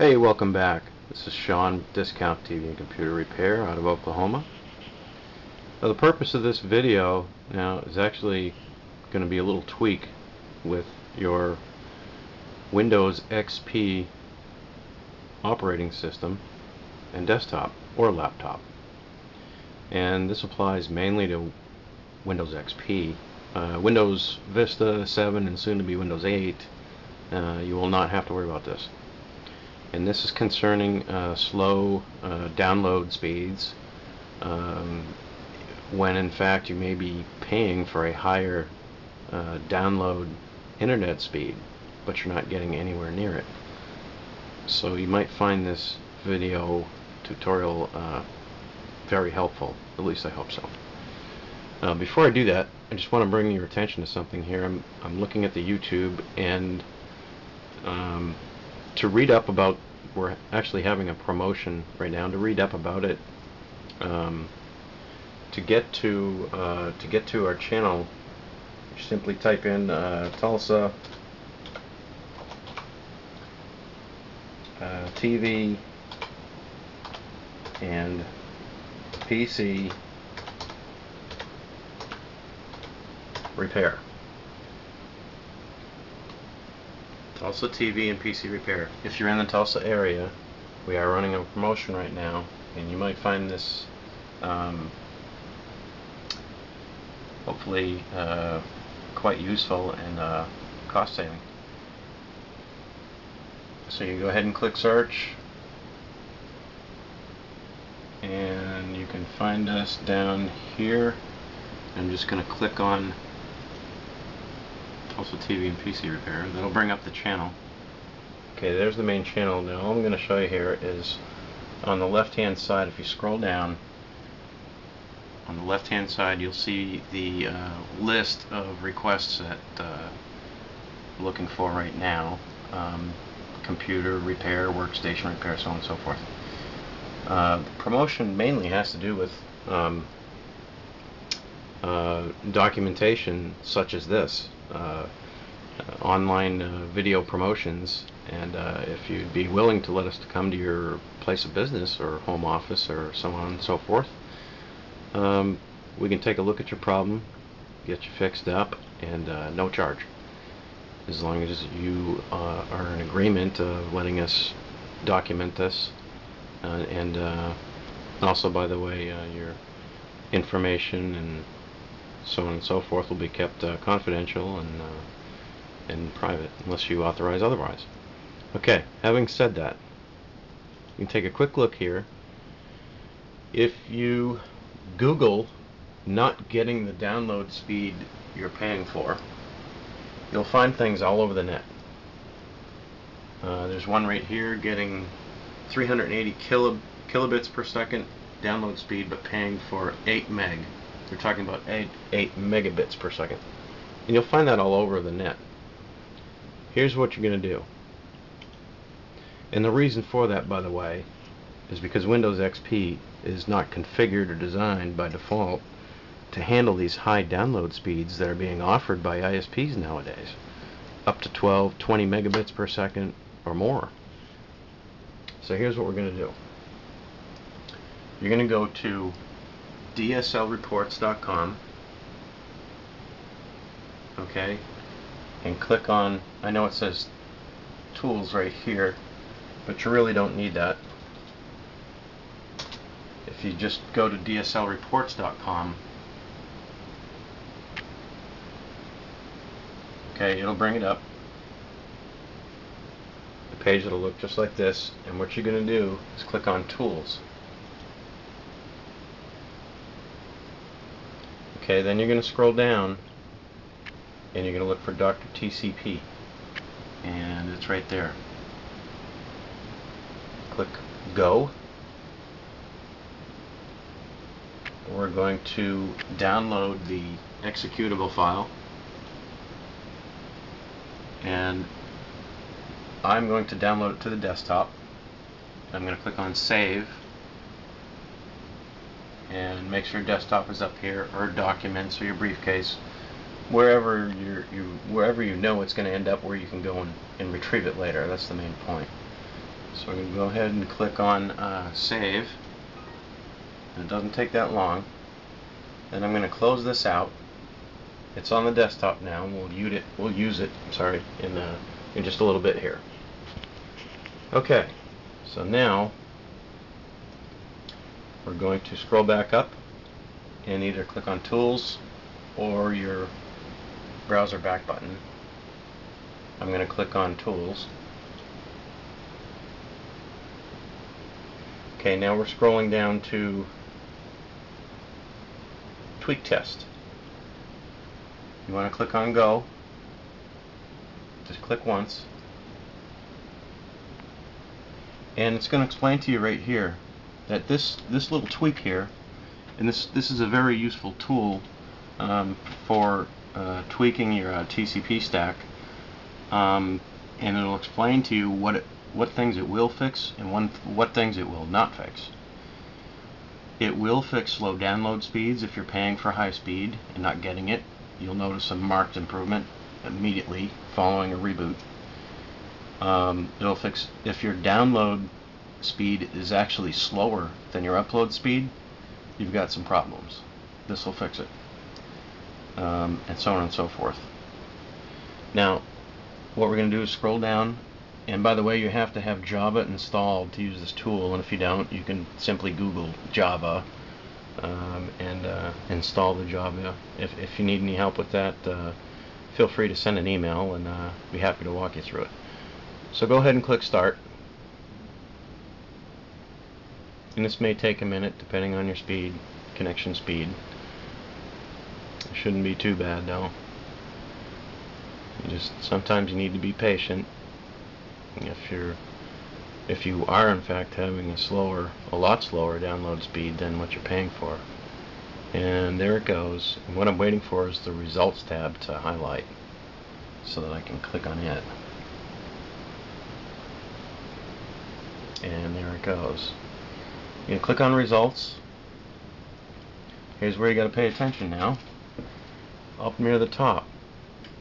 Hey, welcome back. This is Sean, Discount TV and Computer Repair out of Oklahoma. Now, the purpose of this video now is actually going to be a little tweak with your Windows XP operating system and desktop or laptop. And this applies mainly to Windows XP. Windows Vista 7 and soon to be Windows 8, you will not have to worry about this. And this is concerning slow download speeds when in fact you may be paying for a higher download internet speed, but you're not getting anywhere near it. So you might find this video tutorial very helpful, at least I hope so. Before I do that, I just want to bring your attention to something here. I'm looking at the YouTube, and to read up about, we're actually having a promotion right now. To read up about it, to get to our channel, you simply type in Tulsa TV and PC repair. Tulsa TV and PC repair. If you're in the Tulsa area, we are running a promotion right now, and you might find this hopefully quite useful and cost saving. So you go ahead and click search, and you can find us down here. I'm just going to click on Tulsa TV and PC repair. That'll bring up the channel. Okay, there's the main channel. Now all I'm going to show you here is on the left hand side. If you scroll down, on the left hand side you'll see the list of requests that I'm looking for right now. Computer repair, workstation repair, so on and so forth. The promotion mainly has to do with documentation such as this. Online video promotions, and if you'd be willing to let us to come to your place of business or home office or so on and so forth, we can take a look at your problem, get you fixed up, and no charge, as long as you are in agreement of letting us document this, and also, by the way, your information and so on and so forth will be kept confidential and private unless you authorize otherwise. Okay, having said that, you can take a quick look here. If you Google not getting the download speed you're paying for, you'll find things all over the net. There's one right here getting 380 kilobits per second download speed but paying for 8 meg. We're talking about 8 megabits per second, and you'll find that all over the net. Here's what you're going to do, and the reason for that, by the way, is because Windows XP is not configured or designed by default to handle these high download speeds that are being offered by ISPs nowadays, up to 12, 20 megabits per second or more. So here's what we're going to do. You're going to go to DSLreports.com, okay, and click on, I know it says tools right here, but you really don't need that. If you just go to DSLreports.com, okay, it'll bring it up. The page will look just like this, and what you're going to do is click on tools. Okay, then you're going to scroll down, and you're going to look for Dr. TCP, and it's right there. Click Go. We're going to download the executable file, and I'm going to download it to the desktop. I'm going to click on Save. And make sure your desktop is up here, or documents, or your briefcase, wherever wherever you know it's going to end up, where you can go and retrieve it later. That's the main point. So we're going to go ahead and click on save. It doesn't take that long. Then I'm going to close this out. It's on the desktop now, and we'll use it. I'm sorry, in just a little bit here. Okay, so now we're going to scroll back up and either click on Tools or your browser back button. I'm going to click on Tools. Okay, now we're scrolling down to Tweak Test. You want to click on Go. Just click once. And it's going to explain to you right here that this little tweak here, and this is a very useful tool for tweaking your TCP stack, and it'll explain to you what things it will fix and what things it will not fix. It will fix slow download speeds if you're paying for high speed and not getting it. You'll notice a marked improvement immediately following a reboot. It'll fix if your download speed is actually slower than your upload speed, you've got some problems. This will fix it. And so on and so forth. Now, what we're going to do is scroll down. And by the way, you have to have Java installed to use this tool. And if you don't, you can simply Google Java and install the Java. If you need any help with that, feel free to send an email, and be happy to walk you through it. So go ahead and click Start. And this may take a minute depending on your speed, connection speed. It shouldn't be too bad though. Sometimes you need to be patient. If you are in fact having a lot slower download speed than what you're paying for. And there it goes. And what I'm waiting for is the results tab to highlight so that I can click on it. And there it goes. You click on results. Here's where you got to pay attention now. Up near the top,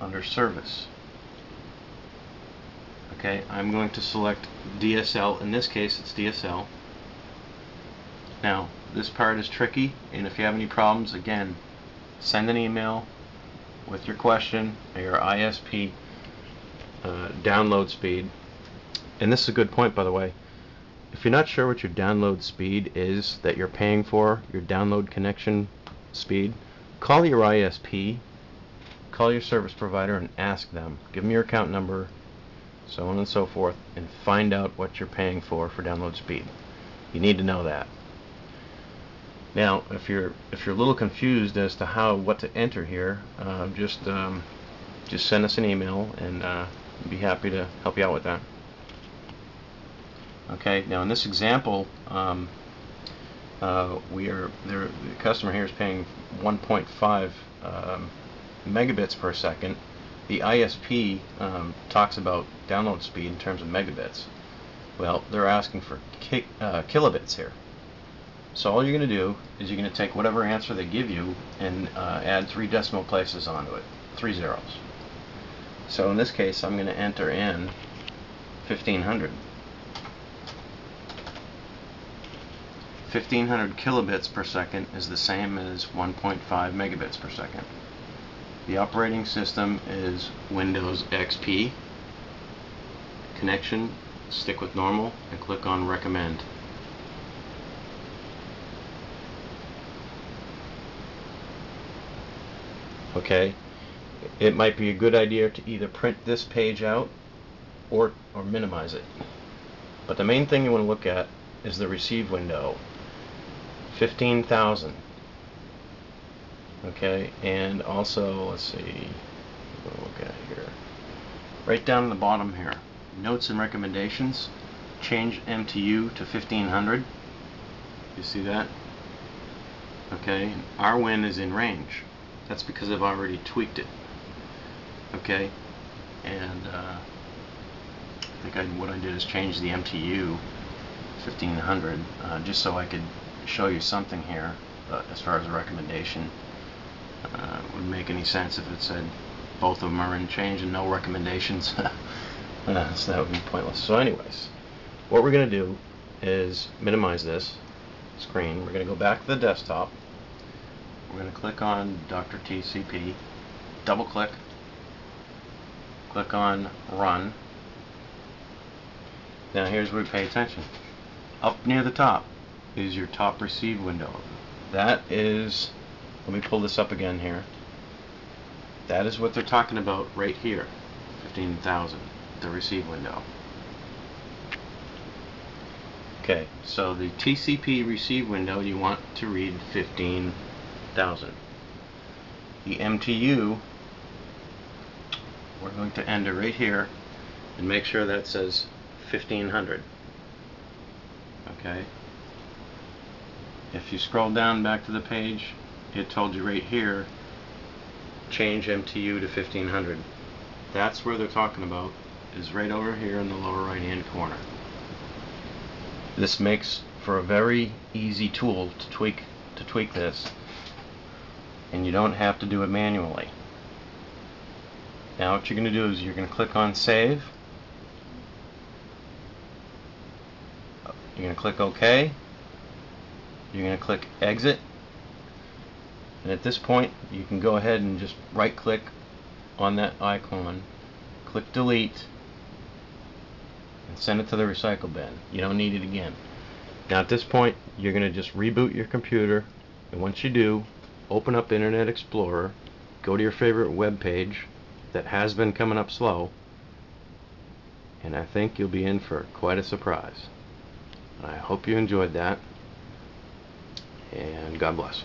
under service. Okay, I'm going to select DSL. In this case, it's DSL. Now, this part is tricky, and if you have any problems, again, send an email with your question or your ISP download speed. And this is a good point, by the way. If you're not sure what your download speed is that you're paying for, your download connection speed, call your ISP, call your service provider and ask them. Give them your account number, so on and so forth, and find out what you're paying for download speed. You need to know that. Now, if you're a little confused as to what to enter here, just send us an email, and be happy to help you out with that. Okay, now in this example, the customer here is paying 1.5 megabits per second. The ISP talks about download speed in terms of megabits. Well, they're asking for kilobits here. So all you're going to do is you're going to take whatever answer they give you and add 3 decimal places onto it, 3 zeros. So in this case, I'm going to enter in 1500. 1500 kilobits per second is the same as 1.5 megabits per second. The operating system is Windows XP. Connection, stick with normal, and click on recommend. Okay, it might be a good idea to either print this page out or minimize it. But the main thing you want to look at is the receive window. 15,000. Okay, and also, let's see, we'll look at here. Right down at the bottom here, notes and recommendations. Change MTU to 1500. You see that? Okay, our win is in range. That's because I've already tweaked it. Okay, and I think what I did is change the MTU 1500 just so I could show you something here. As far as a recommendation, wouldn't make any sense if it said both of them are in change and no recommendations. So that would be pointless. So anyways, What we're going to do is minimize this screen. We're going to go back to the desktop. We're going to click on Dr. TCP, double click, click on Run. Now here's where we pay attention. Up near the top is your top receive window. That is, let me pull this up again here. That is what they're talking about right here, 15,000, the receive window. Okay, so the TCP receive window, you want to read 15,000. The MTU, we're going to end it right here and make sure that says 1500. Okay. If you scroll down back to the page, it told you right here, change MTU to 1500. That's where they're talking about, is right over here in the lower right hand corner. This makes for a very easy tool to tweak this, and you don't have to do it manually. Now what you're going to do is you're going to click on Save. You're going to click OK. You're going to click Exit. And at this point, you can go ahead and just right-click on that icon, click Delete, and send it to the recycle bin. You don't need it again. Now at this point, you're going to just reboot your computer, and once you do, open up Internet Explorer, go to your favorite web page that has been coming up slow, and I think you'll be in for quite a surprise. And I hope you enjoyed that, and God bless.